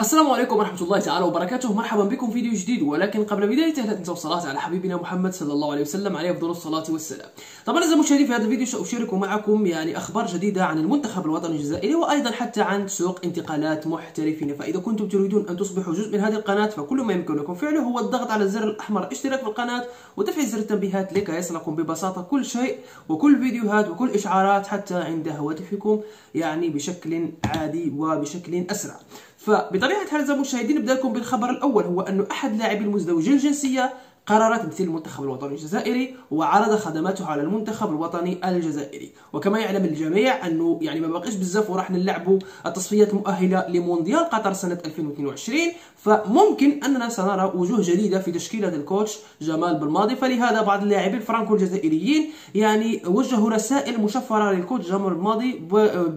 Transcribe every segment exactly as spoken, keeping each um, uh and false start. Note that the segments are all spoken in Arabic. السلام عليكم ورحمة الله تعالى وبركاته، مرحبا بكم فيديو جديد. ولكن قبل بدايته لا تنسوا الصلاة على حبيبنا محمد صلى الله عليه وسلم، عليه أفضل الصلاة والسلام. طبعا أعزائي المشاهدين، في هذا الفيديو سأشارك معكم يعني أخبار جديدة عن المنتخب الوطني الجزائري، وأيضا حتى عن سوق انتقالات محترفين. فإذا كنتم تريدون أن تصبحوا جزء من هذه القناة، فكل ما يمكنكم فعله هو الضغط على الزر الأحمر الاشتراك في القناة وتفعيل زر التنبيهات لكي يصلكم ببساطة كل شيء وكل فيديوهات وكل إشعارات حتى عند هواتفكم، يعني بشكل عادي وبشكل أسرع. فبطبيعة الحال أعزائي المشاهدين، نبدأ لكم بالخبر الأول، هو أنه أحد لاعبي المزدوجين الجنسية قرر تمثيل المنتخب الوطني الجزائري وعرض خدماته على المنتخب الوطني الجزائري. وكما يعلم الجميع انه يعني ما باقيش بزاف وراح نلعبوا التصفيات المؤهله لمونديال قطر سنه ألفين واثنين وعشرين، فممكن اننا سنرى وجوه جديده في تشكيله الكوتش جمال بلماضي. فلهذا بعض اللاعبين الفرنكو الجزائريين يعني وجهوا رسائل مشفره للكوتش جمال بلماضي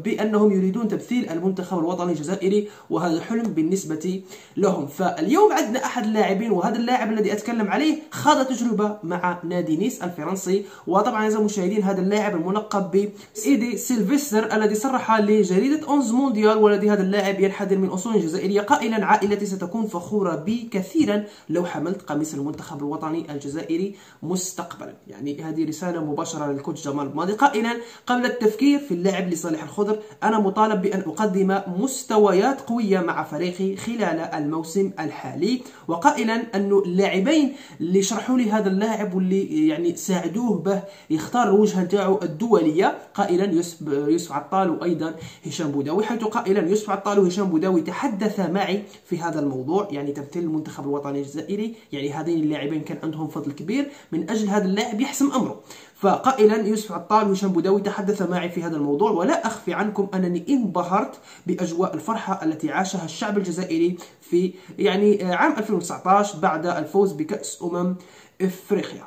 بانهم يريدون تمثيل المنتخب الوطني الجزائري، وهذا حلم بالنسبه لهم. فاليوم عندنا احد اللاعبين، وهذا اللاعب الذي اتكلم عليه خاض تجربة مع نادي نيس الفرنسي. وطبعا أعزائي المشاهدين، هذا اللاعب الملقب بسيدي سيلفستر الذي صرح لجريدة أونز مونديال، والذي هذا اللاعب ينحدر من أصول جزائرية، قائلا: عائلتي ستكون فخورة بي كثيرا لو حملت قميص المنتخب الوطني الجزائري مستقبلا. يعني هذه رسالة مباشرة للكوتش جمال بلماضي، قائلا: قبل التفكير في اللعب لصالح الخضر، أنا مطالب بأن أقدم مستويات قوية مع فريقي خلال الموسم الحالي. وقائلا أن اللاعبين اللي شرحوا لي هذا اللاعب واللي يعني ساعدوه به يختار الوجهه نتاعو الدوليه، قائلا يوسف يوسف عطال وايضا هشام بوداوي، حيث قائلا: يوسف عطال وهشام بوداوي تحدثا معي في هذا الموضوع، يعني تمثيل المنتخب الوطني الجزائري، يعني هذين اللاعبين كان عندهم فضل كبير من اجل هذا اللاعب يحسم امره. فقائلا يوسف عطال وهشام بوداوي تحدث معي في هذا الموضوع، ولا أخفي عنكم أنني انبهرت بأجواء الفرحة التي عاشها الشعب الجزائري في يعني عام ألفين وتسعطاش بعد الفوز بكأس أمم إفريقيا.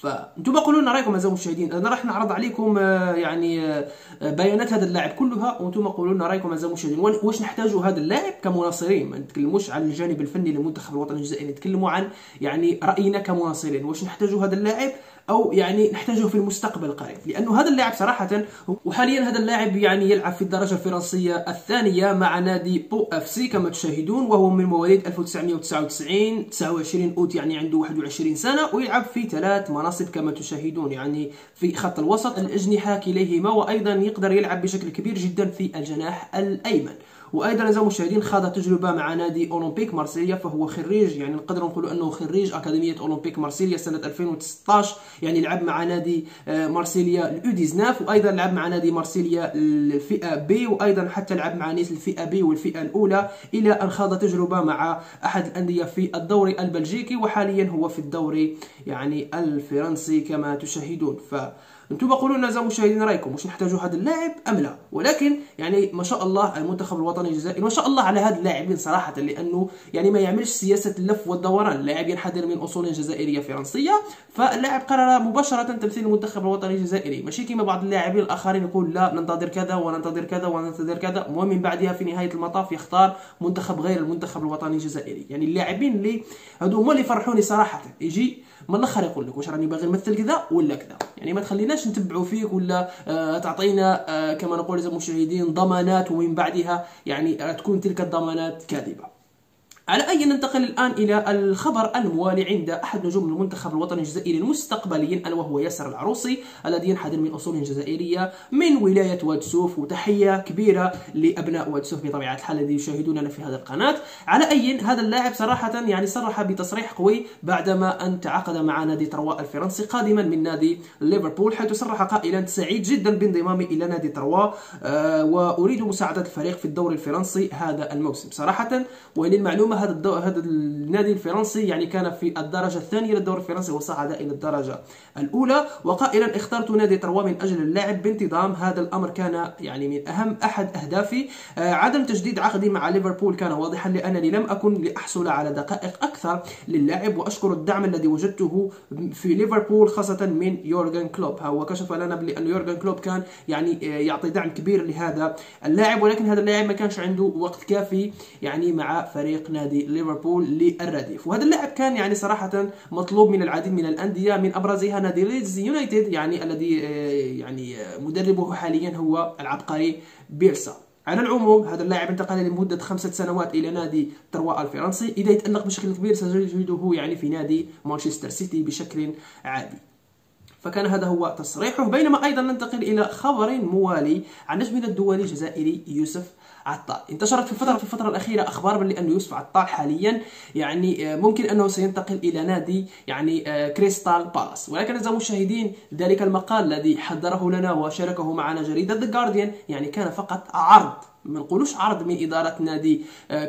فانتم قولوا لنا رايكم اعزائي المشاهدين، انا راح نعرض عليكم يعني بيانات هذا اللاعب كلها، وانتم قولوا لنا رايكم اعزائي المشاهدين واش نحتاجوا هذا اللاعب كمناصرين. ما نتكلموش عن الجانب الفني للمنتخب الوطني الجزائري، نتكلموا عن يعني راينا كمناصرين، واش نحتاجوا هذا اللاعب او يعني نحتاجه في المستقبل القريب. لانه هذا اللاعب صراحه، وحاليا هذا اللاعب يعني يلعب في الدرجه الفرنسيه الثانيه مع نادي بو اف سي كما تشاهدون، وهو من مواليد ألف وتسعمئة وتسعة وتسعين تسعة وعشرين اوت، يعني عنده واحد وعشرين سنه، ويلعب في ثلاث مناصب كما تشاهدون، يعني في خط الوسط الاجنحه كليهما، وايضا يقدر يلعب بشكل كبير جدا في الجناح الايمن. وايضا اعزائي المشاهدين، خاض تجربه مع نادي اولمبيك مارسيليا، فهو خريج يعني نقدروا نقولوا انه خريج اكاديميه اولمبيك مارسيليا سنه ألفين وتسعطاش، يعني لعب مع نادي مارسيليا الاو تسعطاش، وايضا لعب مع نادي مارسيليا الفئه بي، وايضا حتى لعب مع نيس الفئه بي والفئه الاولى، الى ان خاض تجربه مع احد الانديه في الدوري البلجيكي، وحاليا هو في الدوري يعني الفرنسي كما تشاهدون. ف انتم قولوا لنا اعزائي المشاهدين رايكم، واش نحتاجوا هذا اللاعب ام لا؟ ولكن يعني ما شاء الله المنتخب الوطني الجزائري ما شاء الله على هاد اللاعبين صراحه، لانه يعني ما يعملش سياسه اللف والدوران، اللاعب ينحدر من اصول جزائريه فرنسيه، فاللاعب قرر مباشره تمثيل المنتخب الوطني الجزائري، ماشي كما بعض اللاعبين الاخرين يقول لا ننتظر كذا وننتظر كذا وننتظر كذا، المهم من بعدها في نهايه المطاف يختار منتخب غير المنتخب الوطني الجزائري. يعني اللاعبين اللي هادو هما اللي فرحوني صراحه، يجي من الاخر يقول لك واش راني باغي نمثل كذا ولا كذا، يعني ما تخليناش نتبعوا فيك ولا آه تعطينا آه كما نقول للمشاهدين ضمانات، ومن بعدها يعني تكون تلك الضمانات كاذبه. على أي ننتقل الآن إلى الخبر الموالي عند أحد نجوم المنتخب الوطني الجزائري المستقبليين، ألا وهو ياسر العروسي الذي ينحدر من أصول جزائرية من ولاية واد سوف، وتحية كبيرة لأبناء واد سوف بطبيعة الحال الذين يشاهدوننا في هذا القناة. على أي هذا اللاعب صراحة يعني صرح بتصريح قوي بعدما أن تعاقد مع نادي تروا الفرنسي قادما من نادي ليفربول، حيث صرح قائلا: سعيد جدا بانضمامي إلى نادي تروا أه وأريد مساعدة الفريق في الدوري الفرنسي هذا الموسم. صراحة وللمعلومة هذا الدو... هذا النادي الفرنسي يعني كان في الدرجه الثانيه للدوري الفرنسي وصعد الى الدرجه الاولى، وقائلا: اخترت نادي تروا من اجل اللعب بانتظام، هذا الامر كان يعني من اهم احد اهدافي. آه عدم تجديد عقدي مع ليفربول كان واضحا، لانني لم اكن لاحصل على دقائق اكثر للاعب، واشكر الدعم الذي وجدته في ليفربول خاصه من يورغن كلوب. هو كشف لنا بان يورغن كلوب كان يعني يعطي دعم كبير لهذا اللاعب، ولكن هذا اللاعب ما كانش عنده وقت كافي يعني مع فريق نادي ليفربول للرديف. وهذا اللاعب كان يعني صراحه مطلوب من العديد من الانديه، من ابرزها نادي ليدز يونايتد يعني الذي يعني مدربه حاليا هو العبقري بيرسا. على العموم هذا اللاعب انتقل لمدة خمسة سنوات إلى نادي تروا الفرنسي، إذا يتألق بشكل كبير سيجده يعني في نادي مانشستر سيتي بشكل عادي. فكان هذا هو تصريحه. بينما أيضا ننتقل إلى خبر موالي عن نجمنا الدولي الجزائري يوسف عطال. انتشرت في الفترة في الفترة الأخيرة أخبار بأن يوسف عطال حاليا يعني ممكن أنه سينتقل إلى نادي يعني كريستال بالاس، ولكن أعزائي المشاهدين ذلك المقال الذي حضره لنا وشاركه معنا جريدة ذا جارديان يعني كان فقط عرض، ما نقولوش عرض من إدارة نادي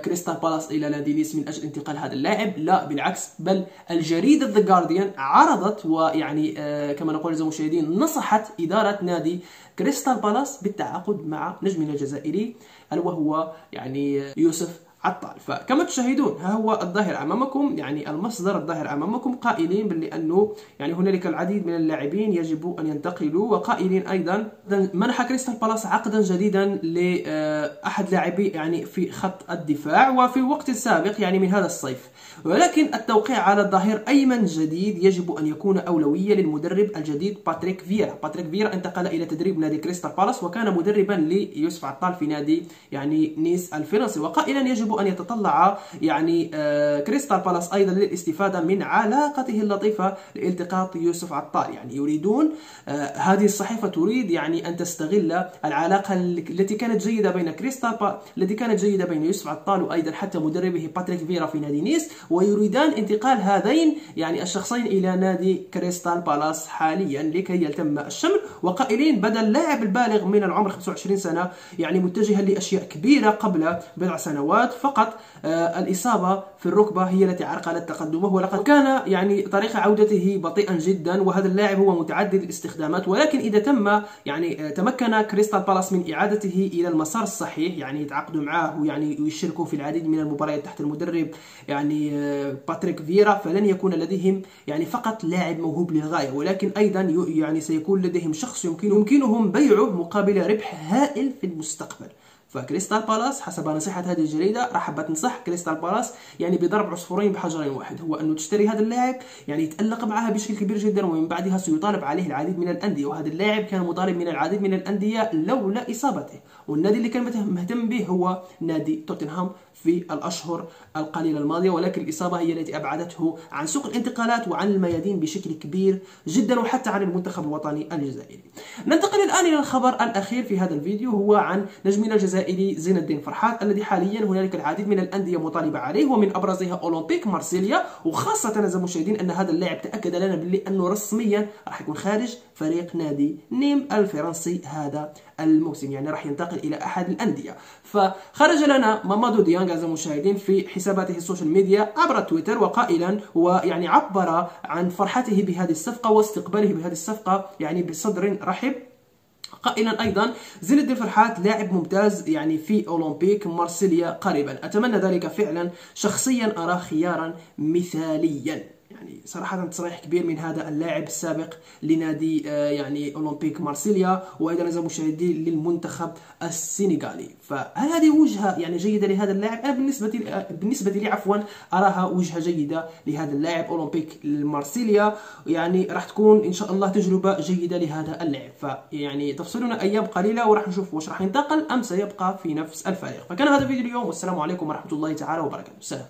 كريستال بالاس إلى نادي ليس من أجل انتقال هذا اللاعب، لا بالعكس، بل الجريدة ذا جارديان عرضت ويعني كما نقول أعزائي المشاهدين نصحت إدارة نادي كريستال بالاس بالتعاقد مع نجمنا الجزائري ألا وهو يعني يوسف عطال. فكما تشاهدون ها هو الظاهر امامكم يعني المصدر الظاهر امامكم قائلين باللي انه يعني هنالك العديد من اللاعبين يجب ان ينتقلوا، وقائلين ايضا منح كريستال بالاس عقدا جديدا لاحد لاعبي يعني في خط الدفاع وفي وقت سابق يعني من هذا الصيف، ولكن التوقيع على ظهير ايمن جديد يجب ان يكون اولويه للمدرب الجديد باتريك فيرا. باتريك فيرا انتقل الى تدريب نادي كريستال بالاس وكان مدربا ليوسف عطال في نادي يعني نيس الفرنسي، وقائلا يجب أن يتطلع يعني آه كريستال بالاس أيضا للاستفادة من علاقته اللطيفة لالتقاط يوسف عطال. يعني يريدون آه هذه الصحيفة تريد يعني أن تستغل العلاقة التي كانت جيدة بين كريستال التي كانت جيدة بين يوسف عطال وأيضا حتى مدربه باتريك فيرا في نادي نيس، ويريدان انتقال هذين يعني الشخصين إلى نادي كريستال بالاس حاليا لكي يتم الشمل، وقائلين بدل اللاعب البالغ من العمر خمسة وعشرين سنة يعني متجها لأشياء كبيرة قبل بضع سنوات، فقط آه الإصابة في الركبة هي التي عرقلت تقدمه، ولقد كان يعني طريق عودته بطيئا جدا، وهذا اللاعب هو متعدد الاستخدامات، ولكن إذا تم يعني آه تمكن كريستال بالاس من إعادته إلى المسار الصحيح يعني يتعاقدوا معاه ويعني ويشاركوا في العديد من المباريات تحت المدرب يعني آه باتريك فيرا، فلن يكون لديهم يعني فقط لاعب موهوب للغاية، ولكن أيضا يعني سيكون لديهم شخص يمكن يمكنهم بيعه مقابل ربح هائل في المستقبل. فكريستال بالاس حسب نصيحة هذه الجريدة راح بتنصح كريستال بالاس يعني بضرب عصفورين بحجر واحد، هو انه تشتري هذا اللاعب يعني يتألق معها بشكل كبير جدا ومن بعدها سيطالب عليه العديد من الأندية، وهذا اللاعب كان مطالب من العديد من الأندية لولا إصابته، والنادي اللي كان مهتم به هو نادي توتنهام في الأشهر القليلة الماضية، ولكن الإصابة هي التي أبعدته عن سوق الانتقالات وعن الميادين بشكل كبير جدا وحتى عن المنتخب الوطني الجزائري. ننتقل الآن إلى الخبر الأخير في هذا الفيديو هو عن نجمنا الجزائري زين الدين فرحات الذي حاليا هنالك العديد من الأندية مطالبة عليه ومن أبرزها أولمبيك مارسيليا، وخاصة أعزائي المشاهدين أن هذا اللاعب تأكد لنا باللي أنه رسميا راح يكون خارج فريق نادي نيم الفرنسي هذا الموسم، يعني راح ينتقل الى احد الانديه. فخرج لنا مامادو ديانغ أعزائي المشاهدين في حساباته السوشيال ميديا عبر تويتر وقائلا ويعني عبر عن فرحته بهذه الصفقه واستقباله بهذه الصفقه يعني بصدر رحب، قائلا ايضا زين الدين فرحات لاعب ممتاز يعني في اولمبيك مارسيليا قريبا، اتمنى ذلك فعلا، شخصيا اراه خيارا مثاليا. يعني صراحة تصريح كبير من هذا اللاعب السابق لنادي يعني أولمبيك مارسيليا وأيضا أعزائي المشاهدين للمنتخب السنغالي. فهل هذه وجهة يعني جيدة لهذا اللاعب؟ أنا بالنسبة بالنسبة لي عفوا أراها وجهة جيدة لهذا اللاعب أولمبيك مارسيليا، يعني راح تكون إن شاء الله تجربة جيدة لهذا اللاعب، فيعني تفصلنا أيام قليلة وراح نشوف واش راح ينتقل أم سيبقى في نفس الفريق. فكان هذا فيديو اليوم، والسلام عليكم ورحمة الله تعالى وبركاته. سلام.